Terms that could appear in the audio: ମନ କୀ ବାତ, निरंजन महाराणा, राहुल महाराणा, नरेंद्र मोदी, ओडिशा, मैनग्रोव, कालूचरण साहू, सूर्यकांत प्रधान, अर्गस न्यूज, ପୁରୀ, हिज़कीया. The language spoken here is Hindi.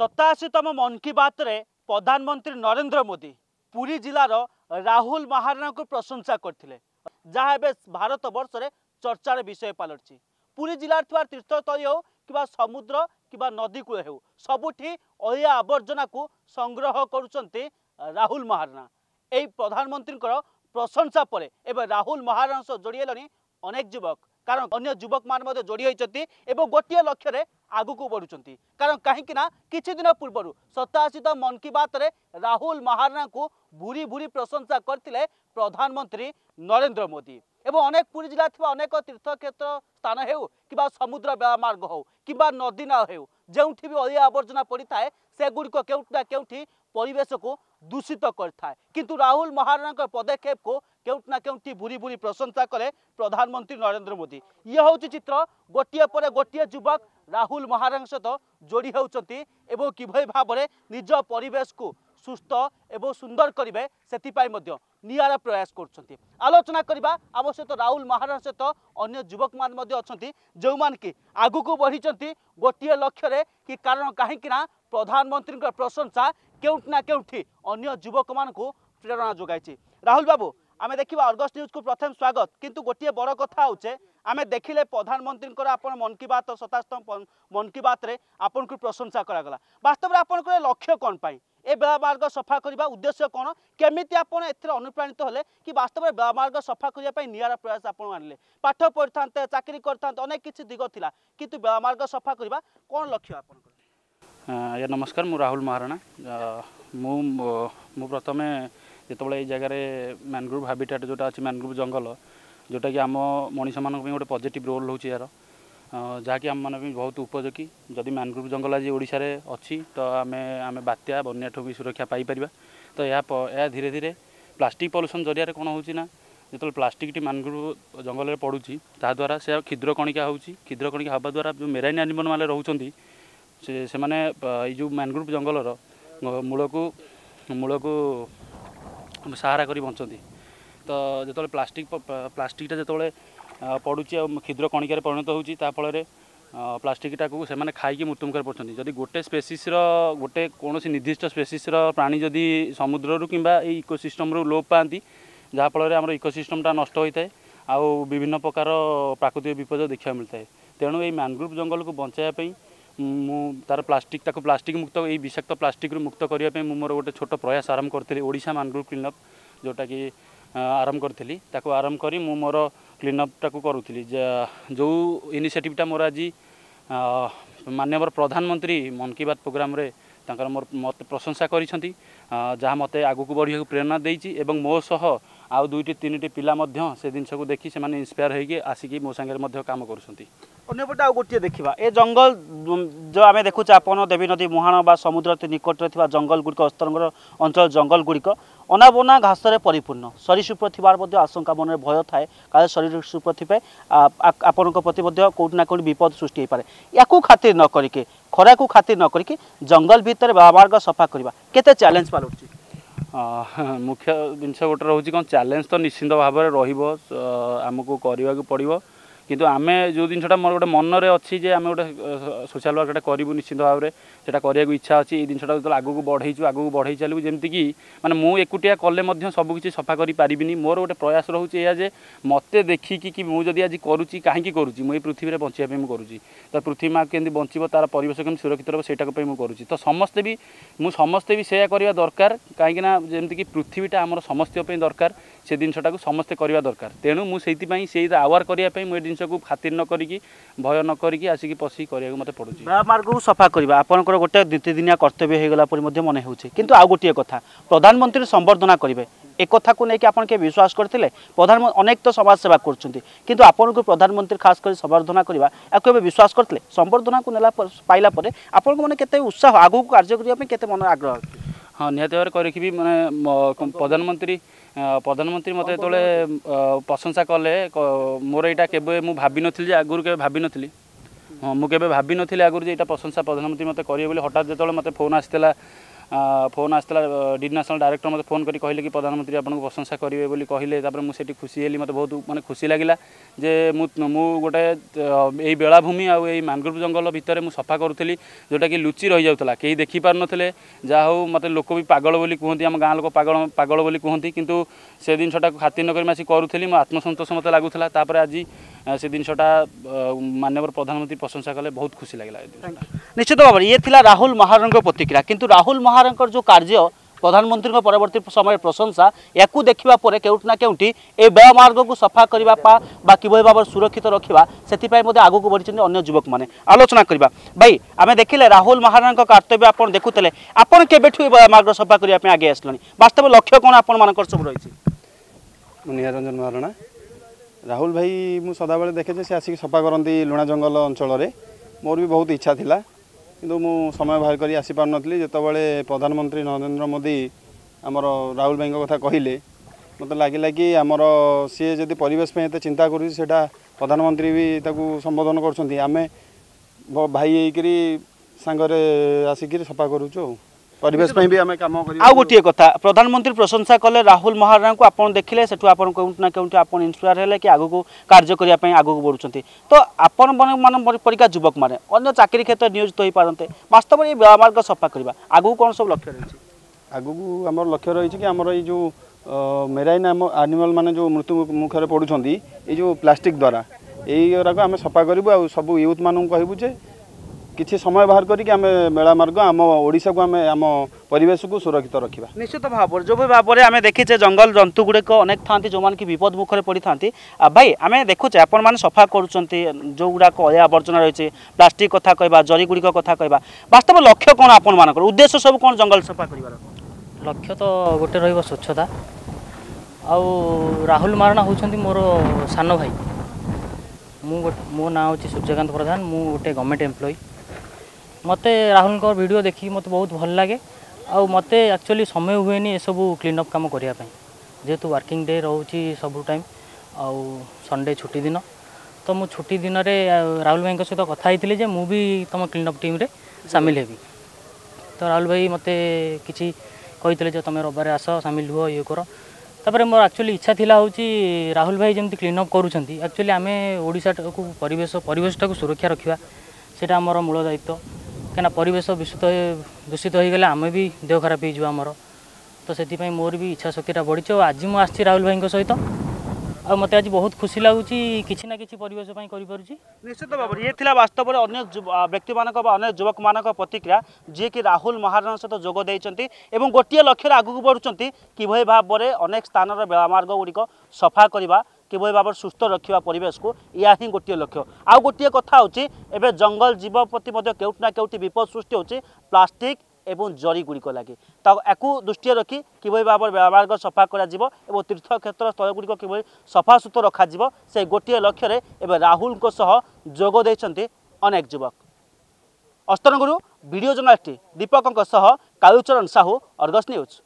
87तम मन की बात रे प्रधानमंत्री नरेंद्र मोदी पुरी जिलार राहुल महाराणा को प्रशंसा करथिले, जहाँ एवं भारत वर्ष में चर्चार विषय पलटि। पुरी जिलार थवा तीर्थस्थल हो कि समुद्र कि नदी कूल हो सबुठी अया आवर्जना को संग्रह करुचंती राहुल महाराणा। यही प्रधानमंत्री प्रशंसा पर एवं राहुल महाराणा सह जोड़ी अनेक युवक, कारण अन्य युवक मान जोड़ी होती एवं गोटे लक्ष्य में आगक बढ़ुंट। कारण कहीं कि दिन पूर्व 87तम मन की बात रे राहुल महाराणा को भूरी भूरी प्रशंसा करते प्रधानमंत्री नरेंद्र मोदी। एवं अनेक पुरी जिला थवा अनेक तीर्थ क्षेत्र स्थान हो कि समुद्र बेलामार्ग हो कि नदी ना हो, जो भी अलिया आवर्जना पड़ी थाए सेगुड़िक केउठना केउठी परिवेश को दूषित कर थाए। किंतु राहुल महाराणा पदक्षेप को केउठना केउठी भूरी भूरी प्रशंसा कले प्रधानमंत्री नरेंद्र मोदी। ये हूँ चित्र गोटे पर गोटे युवक राहुल महाराणा सहित जोड़ी होती एवं किभली भाव में निज परिवेश को सुस्थ एवं सुंदर करेंगे सेथिपाई मध्य नियारा प्रयास कर आलोचना करवा आम सहित राहुल महाराणा सहित अन्य युवक मान मध्य अछंती जो मान की आगुक बढ़ी गोटे लक्ष्य रे कि कारण कहीं प्रधानमंत्री प्रशंसा केउठना केउठी अन्य युवक मान को प्रेरणा जोगाई। राहुल बाबू, आम देखा अर्गस न्यूज को प्रथम स्वागत, किंतु गोटे बड़ कथा होचे आम देखिले प्रधानमंत्री आपन मन की बात 87तम मन की बात रे आपन को प्रशंसा करागला। वास्तव में आपन को लक्ष्य कौन पाई ए बेलामार्ग सफा करने उद्देश्य कौन, केमिति आपन एथरे अनुप्राणित होले कि वास्तव में बेलामार्ग सफा करने पाई नियारा प्रयास आपन आनिले? पाठ पढ़िथान्ते, चाकरी करथान्ते, अनेक किछि दिग थिला, किंतु बेलामार्ग सफा करबा कौन लक्ष्य आपन को? नमस्कार, मु राहुल महाराणा। मु प्रथम जितेबाला ये जगार मैनग्रोव हाबिटाट जोटा अच्छे मैनग्रोव जंगल जोटा कि आम मनुष्य मानी गोटे पॉजिटिव रोल हो यार, जहाँकि आम मानी बहुत उपयोगी। जदि मैनग्रोव जंगल आज ओडिशा रे अच्छी तो आम आम बात्या बन्या ठू भी सुरक्षा पाई, तो यह धीरे धीरे प्लास्टिक पल्यूसन जरिया कौन होना जो प्लास्टिक टी मैनग्रोव जंगल पड़ूँ ताद्वारा से क्षुद्रकणिका होद्रकणिका हवा द्वारा जो मेराइन एनिमल मैंने रोचे से मैंने जो मैनग्रोव जंगलर मूल को सहारा कर बचती। तो जो प्लास्टिकटा जो पड़ूँ आ क्षुद्र कणिकार परिणत होता फल प्लास्टिकटा को से खाई मृत्युमुखर पड़ते। जदि गोटे स्पेसीस्र गोटे कौन निर्दिष्ट स्पेसीस्र प्राणी जदि समुद्रु कि इकोसिस्टम लोप पाती जहाँफल आम इकोसिस्टमटा नष्ट होता है, आउ विभिन्न प्रकार प्राकृतिक विपर्यय देखा मिलता है। तेणु ये मैनग्रोव जंगल को बचाई तार प्लास्टिक मुक्त ये विषाक्त प्लास्टिक मुक्त करने मोर गोटे छोट प्रयास आरंभ करी ओडिशा मैनग्रोव क्लीनअप जोटा कि आरंभ करी आरंभ कर मोर क्लीनअपटा करूली। जो इनिशिएटिवटा मोर आज माननीय प्रधानमंत्री मन की बात प्रोग्राम रे तांकर मोर मत प्रशंसा करिसेंती, जहाँ मत आगक बढ़िया प्रेरणा देती एवं मो सह आउ दुईटी तीन टी पिला से जिनस को देखी से इंस्पायर होगी आसिकी मो सागर कम कर। अन्यपटे आउ गोटे देखा ए जंगल जो आम देखु आपन देवी नदी मुहाण बा समुद्र निकट में जंगल गुड़िक अस्तर अंचल जंगल गुड़िक अनाबना घास परिपूर्ण सरीसृप थी आशंका मन में भय थाए का सरीसृप थी आपण प्रति कौटिना कौट विपद सृष्टि होपे। या खातिर न करके खरा को खातिर न करके जंगल भितर बेलामार्ग सफा करवा केते चैलेंज पालुची? मुख्य जिनस गोटे रोचे कौन चैलेंज तो निश्चिंत भाव में रमको करने पड़ो, किंतु आम जो जिनटा मोर गोटे मन में अच्छी जे आम गोटे सोशल वर्कटा करूँ निश्चित भाव में सेटा करने इच्छा अच्छी। ये जिनटा जो आगक बढ़े चलू जमीक मैंने मुझुटिया कले सबकि सफा करें मोर गोटे प्रयास रोचे या जे मत देखिकी मुझे आज करुँची कहीं करुँची मुझे पृथ्वी में बचापी मुझे तो पृथ्वी माँ के बचीब तार परिवेश के सुरक्षित रोक से मुझे तो समस्ते भी से दरकार कहीं जमीक पृथ्वीटा आम समस्त दरकार से जिनटा को समस्ते करवा दरकार। तेणु मुझे से आवार करने मुझे जिन को खातिर न करी भय न करी आसिक पशी करने को मत पड़ूँ। बेलामार्ग को सफा करवा आपन गोटे नीतिदिनिया कर्तव्य होगा मन हो, किंतु आउ गोटे कथा प्रधानमंत्री संबर्धना करेंगे एक कथा को लेकिन आपन के विश्वास करते प्रधानमंत्री अनेक तो समाज सेवा करूँ आपन को प्रधानमंत्री खास कर संबर्धना करवा या विश्वास करते संबर्धना को ना पाइला आपन को मन के उत्साह आगू कार्य करने मन आग्रह? हाँ, निहत भाव कर रखी मैंने प्रधानमंत्री मत जो प्रशंसा कले मोर यहाँ केवे मुझे भाव नी आगुरी के भाव नी। हाँ, मुझे भाव नी आगुरी प्रशंसा प्रधानमंत्री मत करेंगे। हठात जो मतलब फोन आसाला फोन आसला डी नेशनल डायरेक्टर मत फोन करी कहले कि प्रधानमंत्री आपको प्रशंसा करेंगे बोली कहले। मैं से खुशी हेली, मत बहुत मानते खुशी लगिला जे मु गोटे यही बेलाभूमि आ मैनग्रोव जंगल भितर मुझे सफा करूली जोटा कि लुचि रही जाता कहीं देखी पार ना जहा हूँ। मत लोक भी पागल बोली कहती आम गाँव लोक पागल पागल बोली कहती किंतु से जिनटा खातिर नक मुझे करूली मो आत्मसंतोष मत लगुला। आज से जिनटा माननीय प्रधानमंत्री प्रशंसा कले बहुत खुशी लगिला। निश्चित भाव ये थिला राहुल महाराणा प्रतिक्रिया, किंतु राहुल महाराणा जो कार्य प्रधानमंत्री परवर्ती समय प्रशंसा या देखा केउटना केउटी ए बे मार्ग को सफा करने किभली भाव सुरक्षित रखा से आगू बढ़ी अन्य युवक मैंने आलोचना करवा। भाई आम देखिले राहुल महाराणा कर्तव्य आप देखुले आपड़ के मार्ग सफा करने आगे आसलि वास्तव लक्ष्य कौन आप सब रही। निरंजन महाराणा राहुल भाई मुझे सदाबले देखे से आसिक सफा करती लुणा जंगल अंचल मोर भी बहुत इच्छा थी किंतु मु समय बाहर कर आसी पार नी। जोबले प्रधानमंत्री नरेंद्र मोदी आमर राहुल भाई कथा कहले मत लगे कि आमर सी जब परेश चिंता करा प्रधानमंत्री भी ताकू संबोधन करें भाई होकर सांगे आसिक सफा करूचु परिवेश भी आम कम कर। आउ गोटे कथा प्रधानमंत्री प्रशंसा कले राहुल महाराणा को आप देखिले से कौटना कौटी आप इन्स्पायर है कि आगू कार्य करने आगू बढ़ुंट तो आपण परिका युवक मैंने अन्य चाकरी क्षेत्र नियोजित हो पारते वास्तव में ये मार्ग सफा करवा आगू कौन सब लक्ष्य रही। आगू आम लक्ष्य रही कि आमर ये जो मेराइन आनिमल मैंने जो मृत्यु मुखर पड़ुं ये जो प्लास्टिक द्वारा यही आम सफा करूँ सब यूथ मानू कहूँ जे किसी समय बाहर करें मेला मार्ग आम ओडिशा को आम आम परिवेश को सुरक्षित रखा। निश्चित भाव जो भी भाव में आम देखीचे जंगल जंतु गुड़िक अनेक था जो मैंने कि विपद मुखर पड़ था। भाई आम देखुचे आपण मैंने सफा करूँक अया आवर्जना रही प्लास्टिक कथा कह जरी गुड़िक कथा कह वास्तव लक्ष्य कौन आपर उद्देश्य सब कौन जंगल सफा कर लक्ष्य तो गोटे रही स्वच्छता। आ राहुल महाराणा होती मोर सान भाई मो ना हूँ सूर्यकांत प्रधान मु गोटे गवर्नमेंट एम्प्लॉई। मते राहुल को वीडियो देखी मत बहुत भल लगे आउ मते एक्चुअली समय हुए नहीं सब क्लीन अप काम करिया पई जेतु वर्किंग डे रहउची सब टाइम आउ संडे छुट्टी दिन तो मु छुट्टी दिन रे राहुल भाई सहित कथा हेतिले जे मु भी तुम क्लीन अप टीम रे शामिल हेबी। तो राहुल भाई मते किछि कहितले जे तुम रबारे आस शामिल हुओ ये करो तापर मोर एक्चुअली इच्छा थिला होउची राहुल भाई जेमति क्लीन अप करूछंती एक्चुअली आमे ओडिसा को परिवेश को सुरक्षा रखिबा सेटा हमर मूल दायित्व कहीं परिवेश दूषित हो गले आम भी देह खराब हो आमर तो से मोर भी इच्छा शक्तिटा बढ़ी और आज मुझे राहुल भाई सहित आ मत आज बहुत खुशी लगुच किसी ना किसी परिवेश पाई करि पारुची। निश्चित भाव ये थिला वास्तव में अन्य व्यक्ति मानक अन्य युवक मानक प्रतिक्रिया जे कि राहुल महाराणा सहित जोग देइचंती एवं गोटे लक्ष्य आगू बढ़ुचंती किभली भाव में अनेक स्थान बेलामार्ग गुड़िक सफा करने किभली भाव सुस्थ रखा परिवेश को या ही गोटे लक्ष्य। आउ गोटे कथा एवं जंगल जीव प्रति केउटना केउटी विपद सृष्टि होची प्लास्टिक एवं जरी गुड़िक लगे ताकू दृष्टि रखी किभली भाव में बेलामार्ग सफा कर तीर्थ क्षेत्र स्थल गुड़िक किभली सफा सुतरा रखा से गोटे लक्ष्य एवं राहुल को सह जोग देइचंती अनेक युवक। अस्तरंगुरु वीडियो जर्नलिस्ट दीपकों सह कालूचरण साहू अर्गस न्यूज।